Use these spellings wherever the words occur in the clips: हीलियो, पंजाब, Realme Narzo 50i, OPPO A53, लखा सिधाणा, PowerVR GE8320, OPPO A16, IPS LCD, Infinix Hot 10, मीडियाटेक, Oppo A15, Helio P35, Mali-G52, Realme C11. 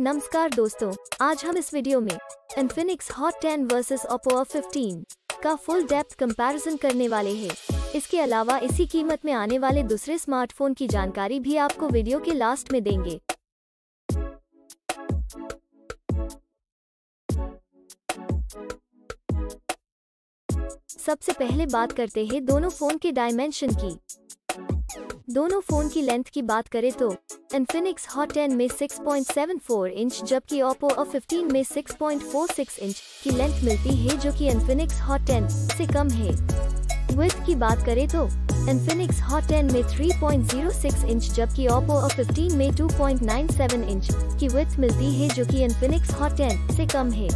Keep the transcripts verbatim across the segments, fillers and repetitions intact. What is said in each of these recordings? नमस्कार दोस्तों, आज हम इस वीडियो में Infinix Hot ten versus Oppo A fifteen का फुल डेप्थ कंपैरिजन करने वाले हैं। इसके अलावा इसी कीमत में आने वाले दूसरे स्मार्टफोन की जानकारी भी आपको वीडियो के लास्ट में देंगे। सबसे पहले बात करते हैं दोनों फोन के डायमेंशन की। दोनों फोन की लेंथ की बात करें तो इन्फिनिक्स हॉट टेन में six point seven four inch जबकि ओप्पो ए फिफ्टीन में six point four six inch की लेंथ मिलती है, जो कि इन्फिनिक्स हॉट टेन से कम है। विड्थ की बात करें तो इन्फिनिक्स हॉट टेन में three point zero six inch जबकि ओप्पो ए फिफ्टीन में two point nine seven inch की विड्थ मिलती है, जो कि इन्फिनिक्स हॉट टेन से कम है।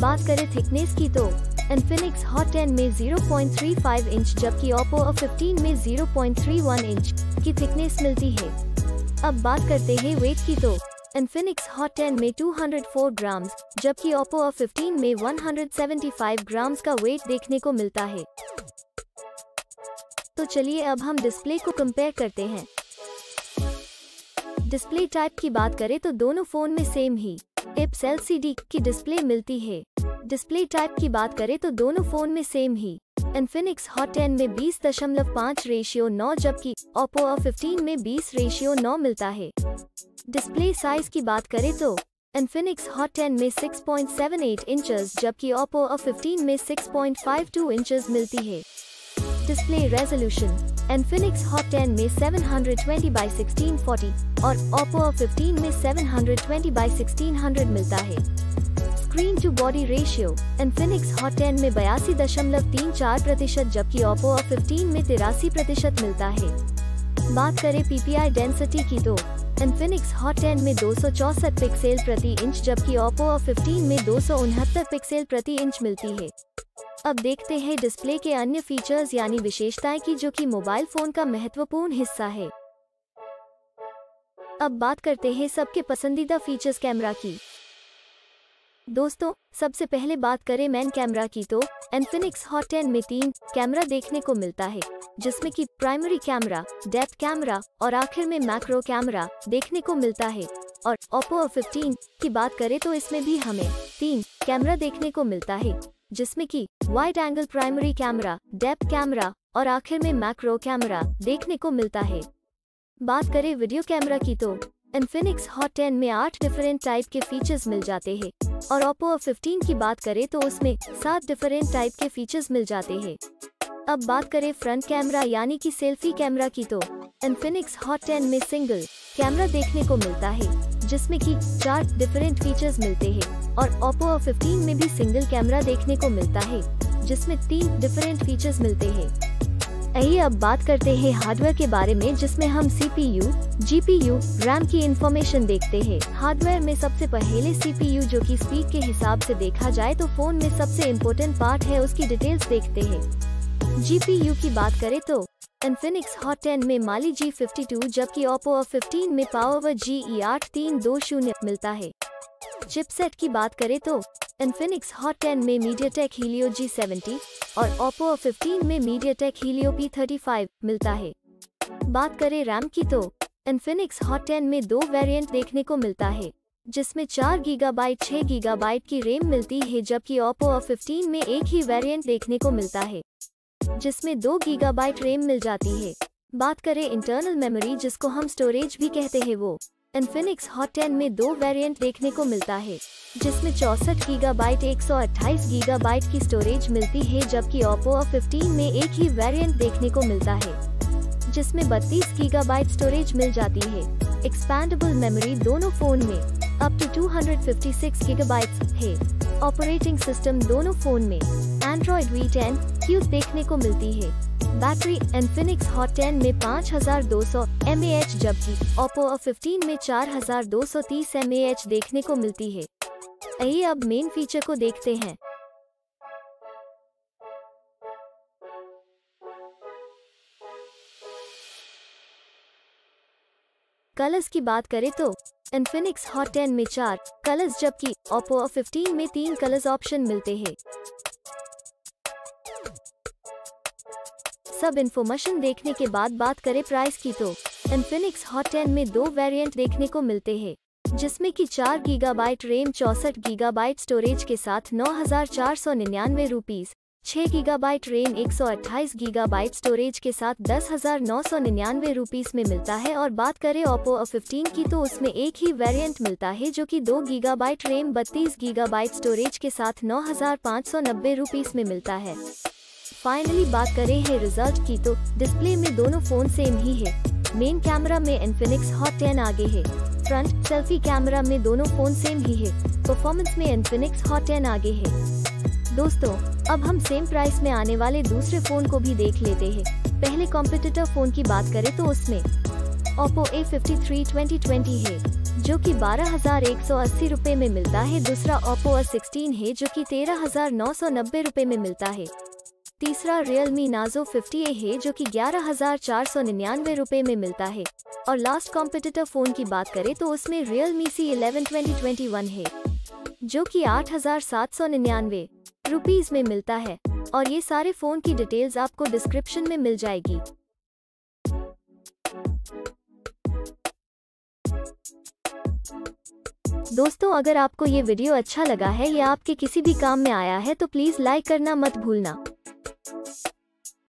बात करें थिकनेस की तो इन्फिनिक्स हॉट टेन में zero point three five inch जबकि ओप्पो ए फिफ्टीन में zero point three one inch की थिकनेस मिलती है। अब बात करते हैं वेट की तो इन्फिनिक्स हॉट टेन में टू हंड्रेड फोर ग्राम्स जबकि ओप्पो ए फिफ्टीन में one hundred seventy five grams का वेट देखने को मिलता है। तो चलिए अब हम डिस्प्ले को कंपेयर करते हैं। डिस्प्ले टाइप की बात करें तो दोनों फोन में सेम ही I P S L C D की डिस्प्ले मिलती है। डिस्प्ले टाइप की बात करें तो दोनों फोन में सेम ही इन्फिनिक्स हॉट टेन में बीस दशमलव पाँच रेशियो नौ जबकि ओप्पो ए फिफ्टीन में बीस रेशियो नौ मिलता है। डिस्प्ले साइज की बात करें तो इन्फिनिक्स हॉट टेन में six point seven eight inches जबकि ओप्पो ए फिफ्टीन में six point five two inches मिलती है। Display resolution Infinix Hot ten में seven twenty by sixteen forty और ओप्पो ए फिफ्टीन में seven twenty by sixteen hundred मिलता है। Screen to body ratio Infinix Hot ten में बयासी दशमलव तीन चार प्रतिशत जबकि ओप्पो ए फिफ्टीन में तिरासी प्रतिशत मिलता है। बात करें पीपीआई डेंसिटी की तो इन्फिनिक्स हॉट टेन में दो सौ चौसठ पिक्सल प्रति इंच जबकि ओप्पो ए फिफ्टीन में दो सौ उनहत्तर पिक्सल प्रति इंच मिलती है। अब देखते हैं डिस्प्ले के अन्य फीचर्स यानी विशेषताएं की, जो कि मोबाइल फोन का महत्वपूर्ण हिस्सा है। अब बात करते हैं सबके पसंदीदा फीचर्स कैमरा की। दोस्तों, सबसे पहले बात करें मेन कैमरा की तो इन्फिनिक्स हॉट टेन में तीन कैमरा देखने को मिलता है, जिसमें कि प्राइमरी कैमरा, डेप्थ कैमरा और आखिर में मैक्रो कैमरा देखने को मिलता है। और ओप्पो ए फिफ्टीन की बात करें तो इसमें भी हमें तीन कैमरा देखने को मिलता है, जिसमें कि wide angle primary camera, depth camera और आखिर में मैक्रो कैमरा देखने को मिलता है। बात करें वीडियो कैमरा की तो इन्फिनिक्स हॉट टेन में आठ डिफरेंट टाइप के फीचर्स मिल जाते हैं और ओप्पो ए फिफ्टीन की बात करें तो उसमें सात डिफरेंट टाइप के फीचर्स मिल जाते हैं। अब बात करें फ्रंट कैमरा यानी कि सेल्फी कैमरा की तो इन्फिनिक्स हॉट टेन में सिंगल कैमरा देखने को मिलता है, जिसमें कि चार डिफरेंट फीचर्स मिलते हैं और ओप्पो ए फिफ्टीन में भी सिंगल कैमरा देखने को मिलता है, जिसमें तीन डिफरेंट फीचर्स मिलते हैं। आइए अब बात करते हैं हार्डवेयर के बारे में, जिसमें हम सीपीयू, जीपीयू, रैम की इंफॉर्मेशन देखते हैं। हार्डवेयर में सबसे पहले सीपीयू, जो कि स्पीड के हिसाब से देखा जाए तो फोन में सबसे इम्पोर्टेंट पार्ट है, उसकी डिटेल्स देखते हैं। जीपीयू की बात करें तो इन्फिनिक्स हॉट टेन में माली जी फिफ्टी टू जबकि ओप्पो ए फिफ्टीन में power V R G E eight three two zero मिलता है। चिपसेट की बात करें तो इन्फिनिक्स हॉट टेन में मीडियाटेक हीलियो जी सेवेंटी और ओप्पो ए फिफ्टीन में मीडियाटेक हीलियो P thirty five मिलता है। बात करें रैम की तो इन्फिनिक्स हॉट टेन में दो वेरिएंट देखने को मिलता है, जिसमें चार गीगाबाइट छह गीगाबाइट की रैम मिलती है, जबकि ओप्पो ए फिफ्टीन में एक ही वेरिएंट देखने को मिलता है, जिसमें दो गीगाबाइट रैम मिल जाती है। बात करें इंटरनल मेमोरी, जिसको हम स्टोरेज भी कहते हैं, वो इन्फिनिक्स हॉट टेन में दो वेरिएंट देखने को मिलता है, जिसमें चौसठ गीगाबाइट एक सौ अट्ठाईस गीगाबाइट की स्टोरेज मिलती है, जबकि ओप्पो ए फिफ्टीन में एक ही वेरिएंट देखने को मिलता है, जिसमें बत्तीस गीगाबाइट स्टोरेज मिल जाती है। एक्सपैंडेबल मेमोरी दोनों फोन में up to two hundred fifty six gigabyte है। ऑपरेटिंग सिस्टम दोनों फोन में एंड्रॉइड वी टेन क्यूट देखने को मिलती है। बैटरी इन्फिनिक्स हॉट टेन में पाँच हज़ार दो सौ एम ए एच जबकि ओप्पो ए फिफ्टीन में चार हज़ार दो सौ तीस एम ए एच देखने को मिलती है। आइए अब मेन फीचर को देखते हैं। कलर्स की बात करें तो इन्फिनिक्स हॉट टेन में चार कलर्स जबकि ओप्पो ए फिफ्टीन में तीन कलर्स ऑप्शन मिलते हैं। सब इन्फॉर्मेशन देखने के बाद बात करें प्राइस की तो इन्फिनिक्स हॉट टेन में दो वेरिएंट देखने को मिलते हैं, जिसमें कि चार गीगाबाइट रैम चौसठ गीगाबाइट स्टोरेज के साथ नौ हजार चार सौ निन्यानवे रूपीज, छह गीगाबाइट रैम एक सौ अट्ठाईस गीगाबाइट स्टोरेज के साथ दस हजार नौ सौ निन्यानवे रूपीज में मिलता है। और बात करें ओप्पो ए फिफ्टीन की तो उसमें एक ही वेरिएंट मिलता है जो कि दो गीगाबाइट रैम बत्तीस गीगाबाइट स्टोरेज के साथ नौ हजार पाँच सौ नब्बे रूपीज में मिलता है। फाइनली बात करें है रिजल्ट की तो डिस्प्ले में दोनों फोन सेम ही है। मेन कैमरा में इन्फिनिक्स हॉट टेन आगे है, फ्रंट सेल्फी कैमरा में दोनों फोन सेम ही है, परफॉर्मेंस में इन्फिनिक्स हॉट टेन आगे है। दोस्तों अब हम सेम प्राइस में आने वाले दूसरे फोन को भी देख लेते हैं। पहले कॉम्पिटिटर फोन की बात करें तो उसमें Oppo A fifty three twenty twenty है जो कि बारह हजार एक सौ अस्सी रुपए में मिलता है। दूसरा Oppo A सिक्सटीन है जो कि तेरह हजार नौ सौ नब्बे रुपए में मिलता है। तीसरा Realme Narzo फिफ्टी ए है जो कि ग्यारह हजार चार सौ निन्यानवे रुपए में मिलता है। और लास्ट कॉम्पिटिटर फोन की बात करें तो उसमें Realme C eleven twenty twenty one है जो कि आठ हजार सात सौ निन्यानवे रुपीज में मिलता है। और ये सारे फोन की डिटेल्स आपको डिस्क्रिप्शन में मिल जाएगी। दोस्तों अगर आपको ये वीडियो अच्छा लगा है या आपके किसी भी काम में आया है तो प्लीज लाइक करना मत भूलना।